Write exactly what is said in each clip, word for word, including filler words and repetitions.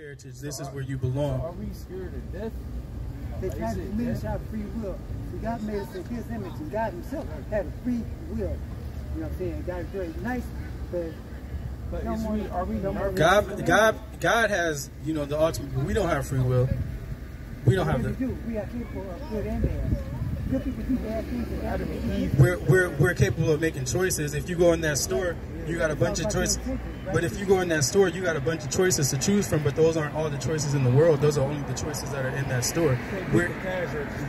heritage, this so is are, where you belong. So are we scared of death? They tried to lead us out free will. So God made us in his image, and God himself had a free will. You know what I'm saying? God is very nice, but but no more, we, are we no more God God God has, you know, the ultimate. We don't have free will. We don't have the. We do. We are capable of good and bad. Good people do bad things. Out of Eve. We're we're we're capable of making choices. If you go in that store, you got a bunch of choices. But if you go in that store, you got a bunch of choices to choose from. But those aren't all the choices in the world. Those are only the choices that are in that store. We're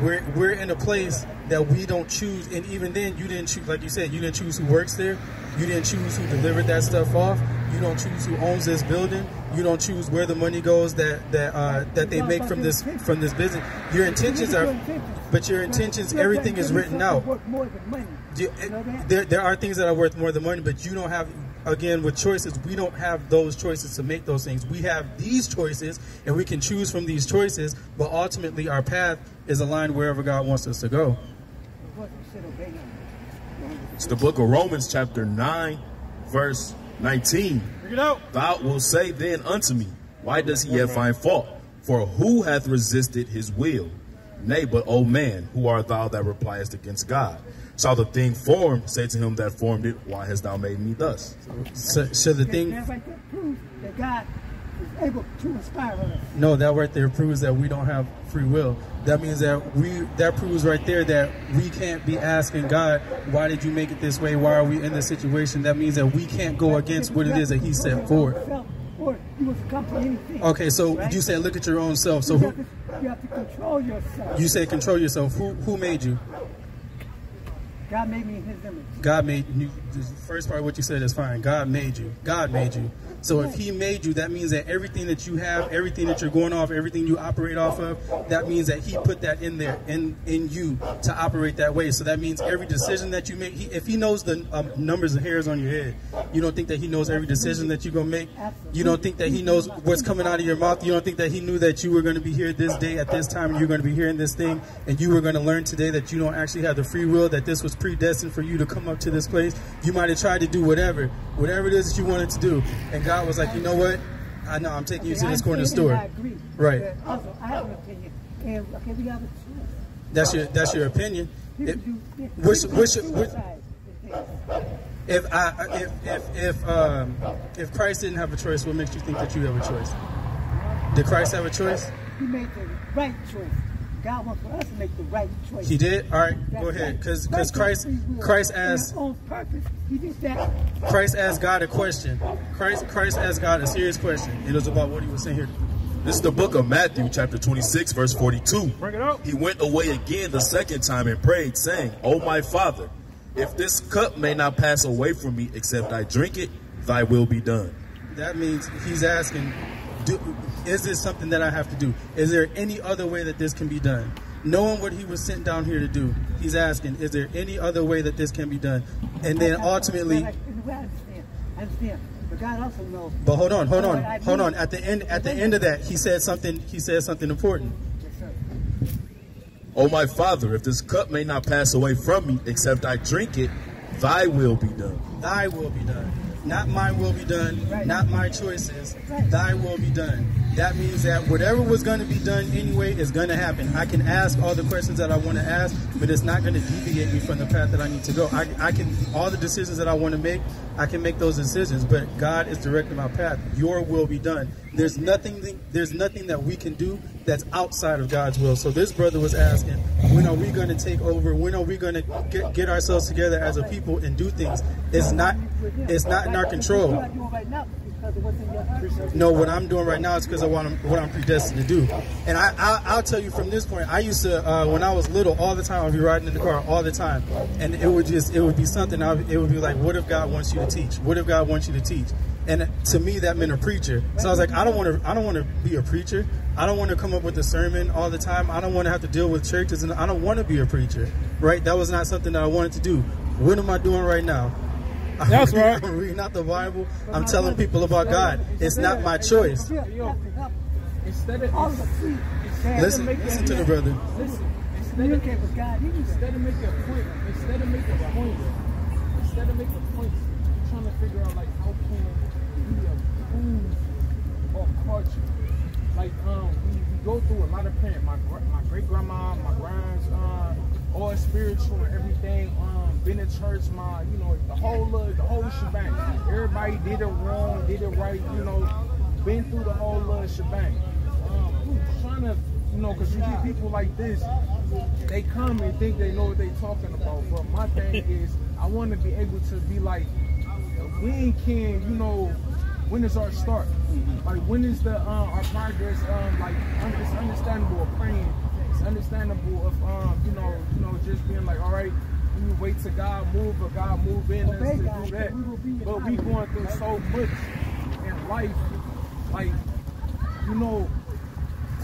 we're we're in a place that we don't choose. And even then, you didn't choose. Like you said, you didn't choose who works there. You didn't choose who delivered that stuff off. You don't choose who owns this building. You don't choose where the money goes that that uh, that they make from this from this business. Your intentions are, but your intentions, everything is written out. There there are things that are worth more than money, but you don't have. Again, with choices, we don't have those choices to make those things. We have these choices, and we can choose from these choices. But ultimately, our path is aligned wherever God wants us to go. It's the book of Romans, chapter nine, verse nineteen. Thou wilt say then unto me, why does he yet find fault? For who hath resisted his will? Nay, but O man, who art thou that repliest against God? Shall the thing formed say to him that formed it, why hast thou made me thus? So, so the thing. That right there proves that God is able to inspire us. No, that right there proves that we don't have free will. That means that we. That proves right there that we can't be asking God, why did you make it this way? Why are we in this situation? That means that we can't go against what it is that He set forward. Or you will succumb to anything. Okay, so right? You said look at your own self. So you, who, have to, you have to control yourself. You said control yourself. Who who made you? God made me in his image. God made you. The first part of what you said is fine. God made you. God made you. So if he made you, that means that everything that you have, everything that you're going off, everything you operate off of, that means that he put that in there, in, in you, to operate that way. So that means every decision that you make, he, if he knows the um, numbers of hairs on your head, you don't think that he knows every decision that you're going to make? You don't think that he knows what's coming out of your mouth? You don't think that he knew that you were going to be here this day at this time, and you're going to be hearing this thing, and you were going to learn today that you don't actually have the free will, that this was predestined for you to come up to this place? You might have tried to do whatever, whatever it is that you wanted to do. And God was like, you know what? I know I'm taking okay, you to this corner store. I agree, right. But also, I have an opinion. And okay, we have a choice. That's your, that's your opinion. It, which, which, which, if I, if, if, if, um, if Christ didn't have a choice, what makes you think that you have a choice? Did Christ have a choice? He made the right choice. God wants for us to make the right choice. He did? All right, that's go ahead. Because right. Christ Christ asked purpose, he did that. Christ asked God a question. Christ Christ asked God a serious question. It was about what he was saying here. This is the book of Matthew, chapter twenty-six, verse forty-two. Bring it up. He went away again the second time and prayed, saying, O my Father, if this cup may not pass away from me, except I drink it, thy will be done. That means he's asking, do, is this something that I have to do? Is there any other way that this can be done? Knowing what he was sent down here to do, he's asking, is there any other way that this can be done? And then ultimately, I understand, I understand. But God also knows. But hold on, hold on, hold on. At the end, at the end of that, he said something. He said something important. Yes, sir. Oh, my Father, if this cup may not pass away from me, except I drink it, thy will be done. Thy will be done. Not my will be done, right. Not my choices, right. Thy will be done. That means that whatever was going to be done anyway is going to happen. I can ask all the questions that I want to ask, but it's not going to deviate me from the path that I need to go. I, I can, all the decisions that I want to make, I can make those decisions, but God is directing my path. Your will be done. There's nothing, there's nothing that we can do that's outside of God's will. So this brother was asking, when are we going to take over? When are we going to get, get ourselves together as a people and do things? It's not, it's not in our control. No, what I'm doing right now is because of what I'm, what I'm predestined to do. And I, I, I'll tell you from this point, I used to, uh, when I was little, all the time, I'd be riding in the car all the time. And it would just, it would be something, I, it would be like, what if God wants you to teach? What if God wants you to teach? And to me, that meant a preacher. So I was like, I don't want to, I don't want to be a preacher. I don't want to come up with a sermon all the time. I don't want to have to deal with churches, and I don't want to be a preacher, right? That was not something that I wanted to do. What am I doing right now? That's right. I'm reading out the Bible. I'm telling people about God. It's not my choice. Listen, listen to the brother. Listen. Instead of making a point, instead of making a point, instead of making a point, trying to figure out like how can we improve our culture. like um, we, we go through a lot of pain. My my great grandma, my grands, um, all spiritual and everything. Um, been in church, my you know the whole uh, the whole shebang. Everybody did it wrong, did it right. You know, been through the whole uh, shebang. Um, trying to you know, cause you get people like this. They come and think they know what they talking about. But my thing is, I want to be able to be like, when can you know? When is our start? Like when is the uh, our progress? Um, like it's understandable of praying. It's understandable of um, you know, you know, just being like, all right, we wait till God move, or God move in us to do that. But we going through so much in life, like you know,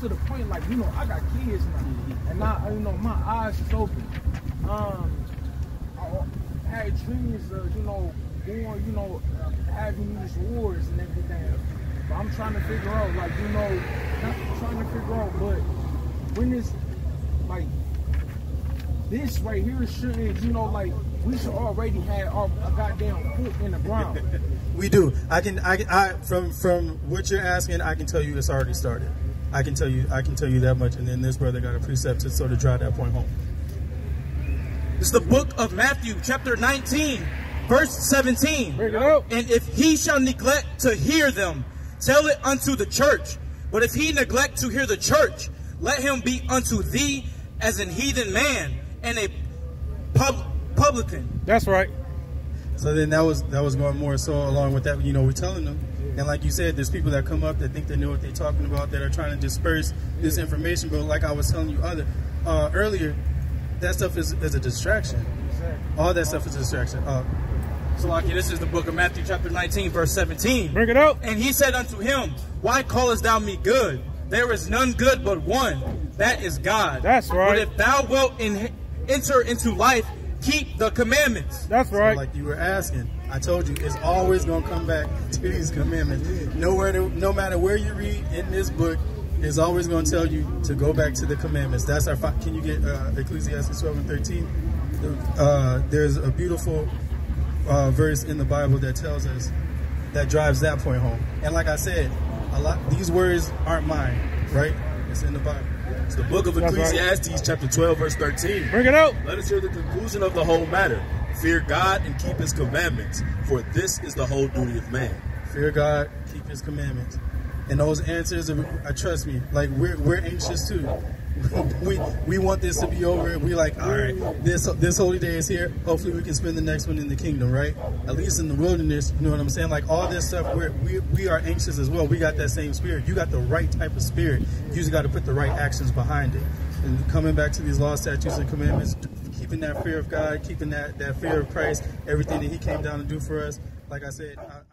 to the point like you know, I got kids now, and I you know, my eyes is open. Um, I had dreams of you know. Or, you know, having these wars and everything. But I'm trying to figure out, like, you know, not trying to figure out, but when this, like, this right here shouldn't, you know, like, we should already have our a goddamn foot in the ground. We do. I can, I, I, from, from what you're asking, I can tell you it's already started. I can tell you, I can tell you that much. And then this brother got a precept to sort of drive that point home. It's the book of Matthew, chapter nineteen. Verse seventeen, and if he shall neglect to hear them, tell it unto the church. But if he neglect to hear the church, let him be unto thee as an heathen man and a pub publican. That's right. So then that was that was going more so along with that. You know, we're telling them, and like you said, there's people that come up that think they know what they're talking about that are trying to disperse this information. But like I was telling you other uh, earlier, that stuff is, is a distraction. All that stuff is a distraction. Uh, Salaki, this is the book of Matthew chapter nineteen, verse seventeen. Bring it out. And he said unto him, why callest thou me good? There is none good but one, that is God. That's right. But if thou wilt in enter into life, keep the commandments. That's right. So like you were asking, I told you, it's always going to come back to these commandments. Nowhere to, no matter where you read in this book, it's always going to tell you to go back to the commandments. That's our, can you get uh, Ecclesiastes twelve and thirteen? Uh, there's a beautiful Uh, verse in the Bible that tells us, that drives that point home. And like I said, a lot these words aren't mine, right? It's in the Bible. It's the book of Ecclesiastes, right. Chapter twelve, verse thirteen. Bring it out. Let us hear the conclusion of the whole matter. Fear God and keep his commandments, for this is the whole duty of man. Fear God, keep his commandments. And those answers, are, uh, trust me, like we're, we're anxious too. we we want this to be over, and we like, all right, this this holy day is here. Hopefully we can spend the next one in the kingdom, right? At least in the wilderness, you know what I'm saying? Like all this stuff, we're, we we are anxious as well. We got that same spirit. You got the right type of spirit. You just got to put the right actions behind it. And coming back to these laws, statutes, and commandments, keeping that fear of God, keeping that, that fear of Christ, everything that he came down to do for us, like I said... I,